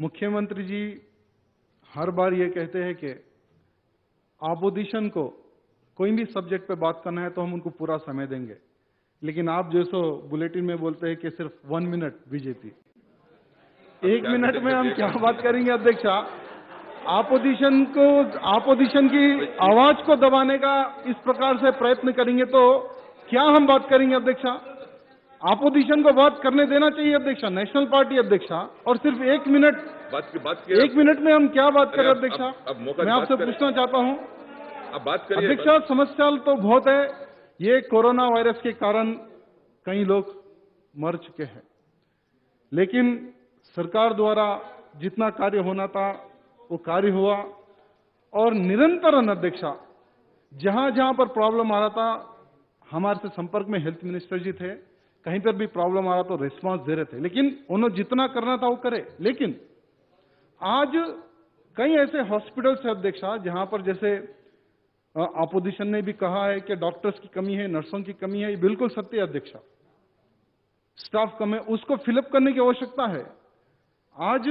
मुख्यमंत्री जी हर बार ये कहते हैं कि आपोजिशन को कोई भी सब्जेक्ट पे बात करना है तो हम उनको पूरा समय देंगे, लेकिन आप जैसो बुलेटिन में बोलते हैं कि सिर्फ 1 मिनट बीजेपी, 1 मिनट में हम क्या बात करेंगे अध्यक्ष। आपोजिशन की आवाज को दबाने का इस प्रकार से प्रयत्न करेंगे तो क्या हम बात करेंगे अध्यक्ष। आपोजिशन को बात करने देना चाहिए अध्यक्ष, नेशनल पार्टी अध्यक्ष, और सिर्फ 1 मिनट में हम क्या बात करें अध्यक्ष। मैं आपसे पूछना चाहता हूं अध्यक्ष, समस्या तो बहुत है, ये कोरोना वायरस के कारण कई लोग मर चुके हैं, लेकिन सरकार द्वारा जितना कार्य होना था वो कार्य हुआ, और निरंतर अध्यक्ष जहां जहां पर प्रॉब्लम आ रहा था हमारे से संपर्क में हेल्थ मिनिस्टर जी थे, कहीं पर भी प्रॉब्लम आ रहा तो रिस्पांस दे रहे थे, लेकिन उन्होंने जितना करना था वो करे। लेकिन आज कई ऐसे हॉस्पिटल्स है अध्यक्ष जहां पर, जैसे अपोजिशन ने भी कहा है कि डॉक्टर्स की कमी है, नर्सों की कमी है, ये बिल्कुल सत्य अध्यक्ष, स्टाफ कम है, उसको फिलअप करने की आवश्यकता है। आज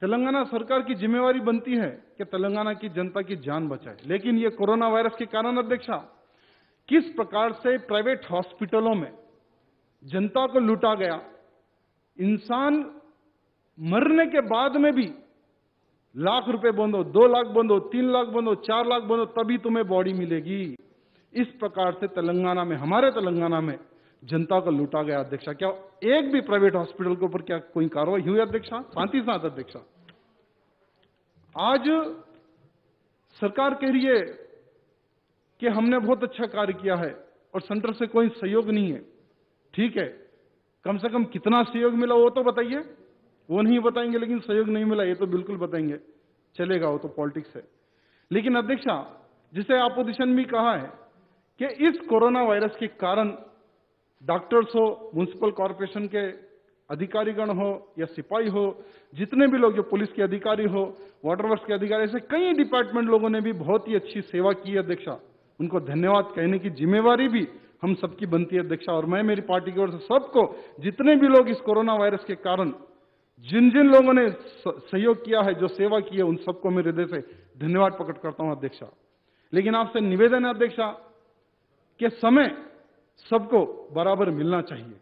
तेलंगाना सरकार की जिम्मेवारी बनती है कि तेलंगाना की जनता की जान बचाए, लेकिन ये कोरोना वायरस के कारण अध्यक्ष किस प्रकार से प्राइवेट हॉस्पिटलों में जनता को लूटा गया, इंसान मरने के बाद में भी लाख रुपए बंद हो, 2 लाख बंद हो, 3 लाख बंद हो, 4 लाख बंद हो, तभी तुम्हें बॉडी मिलेगी। इस प्रकार से तेलंगाना में, हमारे तेलंगाना में जनता को लूटा गया अध्यक्ष। क्या एक भी प्राइवेट हॉस्पिटल के ऊपर क्या कोई कार्रवाई हुई अध्यक्ष? साथ ही साथ अध्यक्ष आज सरकार कह रही है कि हमने बहुत अच्छा कार्य किया है और सेंटर से कोई सहयोग नहीं है। ठीक है, कम से कम कितना सहयोग मिला वो तो बताइए। वो नहीं बताएंगे, लेकिन सहयोग नहीं मिला ये तो बिल्कुल बताएंगे, चलेगा, वो तो पॉलिटिक्स है। लेकिन अध्यक्ष जिसे अपोजिशन भी कहा है कि इस कोरोना वायरस के कारण डॉक्टर्स हो, म्यूनसिपल कॉरपोरेशन के अधिकारीगण हो या सिपाही हो, जितने भी लोग, जो पुलिस के अधिकारी हो, वाटर वर्क्स के अधिकारी, ऐसे कई डिपार्टमेंट लोगों ने भी बहुत ही अच्छी सेवा की है अध्यक्ष, उनको धन्यवाद कहने की जिम्मेवारी भी हम सबकी बनती है अध्यक्ष। और मैं मेरी पार्टी की ओर से सबको, जितने भी लोग इस कोरोना वायरस के कारण जिन जिन लोगों ने सहयोग किया है, जो सेवा की है, उन सबको मैं हृदय से धन्यवाद प्रकट करता हूं अध्यक्ष। लेकिन आपसे निवेदन है अध्यक्ष कि समय सबको बराबर मिलना चाहिए,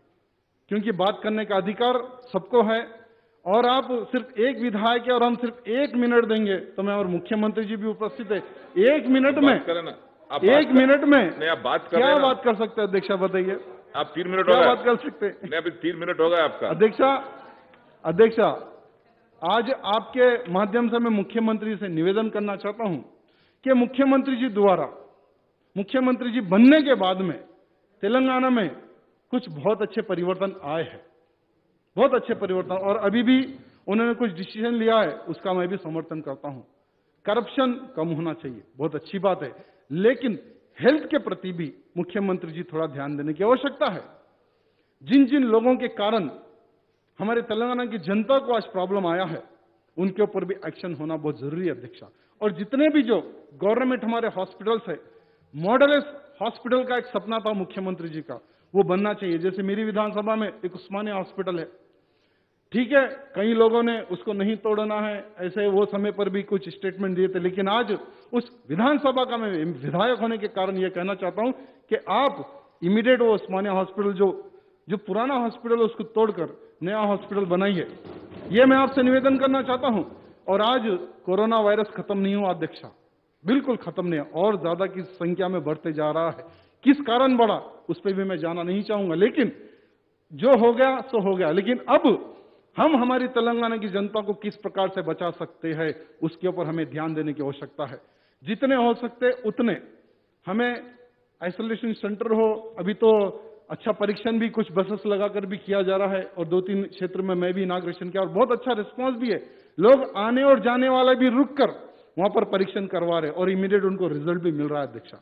क्योंकि बात करने का अधिकार सबको है। और आप सिर्फ एक विधायक है और हम सिर्फ 1 मिनट देंगे, तो मैं और मुख्यमंत्री जी भी उपस्थित है, 1 मिनट में 1 मिनट में क्या बात कर सकते हैं अध्यक्ष बताइए। आप 3 मिनट क्या बात कर सकते हैं? 3 मिनट होगा आपका अध्यक्ष। अध्यक्ष आज आपके माध्यम से मैं मुख्यमंत्री से निवेदन करना चाहता हूं कि मुख्यमंत्री जी द्वारा, मुख्यमंत्री जी बनने के बाद में तेलंगाना में कुछ बहुत अच्छे परिवर्तन आए हैं, बहुत अच्छे परिवर्तन, और अभी भी उन्होंने कुछ डिसीजन लिया है उसका मैं भी समर्थन करता हूं। करप्शन कम होना चाहिए, बहुत अच्छी बात है, लेकिन हेल्थ के प्रति भी मुख्यमंत्री जी थोड़ा ध्यान देने की आवश्यकता है। जिन जिन लोगों के कारण हमारे तेलंगाना की जनता को आज प्रॉब्लम आया है, उनके ऊपर भी एक्शन होना बहुत जरूरी है अध्यक्ष। और जितने भी जो गवर्नमेंट हमारे हॉस्पिटल्स है, मॉडल हॉस्पिटल का एक सपना था मुख्यमंत्री जी का, वो बनना चाहिए। जैसे मेरी विधानसभा में एक उस्मानिया हॉस्पिटल है, ठीक है, कई लोगों ने उसको नहीं तोड़ना है ऐसे वो समय पर भी कुछ स्टेटमेंट दिए थे, लेकिन आज उस विधानसभा का मैं विधायक होने के कारण यह कहना चाहता हूं कि आप इमीडिएट वो उस्मानिया हॉस्पिटल, जो पुराना हॉस्पिटल है, उसको तोड़कर नया हॉस्पिटल बनाइए, यह मैं आपसे निवेदन करना चाहता हूं। और आज कोरोना वायरस खत्म नहीं हुआ अध्यक्ष, बिल्कुल खत्म नहीं, और ज्यादा की संख्या में बढ़ते जा रहा है। किस कारण बढ़ा उस पर भी मैं जाना नहीं चाहूंगा, लेकिन जो हो गया सो हो गया। लेकिन अब हम हमारी तेलंगाना की जनता को किस प्रकार से बचा सकते हैं, उसके ऊपर हमें ध्यान देने की आवश्यकता है। जितने हो सकते उतने हमें आइसोलेशन सेंटर हो, अभी तो अच्छा परीक्षण भी कुछ बसेस लगाकर भी किया जा रहा है, और 2-3 क्षेत्र में मैं भी इनाग्रेशन किया और बहुत अच्छा रिस्पांस भी है, लोग आने और जाने वाले भी रुक कर वहां पर परीक्षण करवा रहे और इमीडिएट उनको रिजल्ट भी मिल रहा है अध्यक्ष,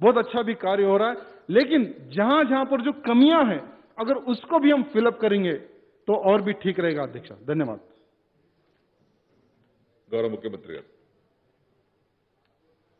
बहुत अच्छा भी कार्य हो रहा है। लेकिन जहां जहां पर जो कमियां हैं, अगर उसको भी हम फिलअप करेंगे तो और भी ठीक रहेगा अध्यक्ष। धन्यवाद। गौरव मुख्यमंत्री।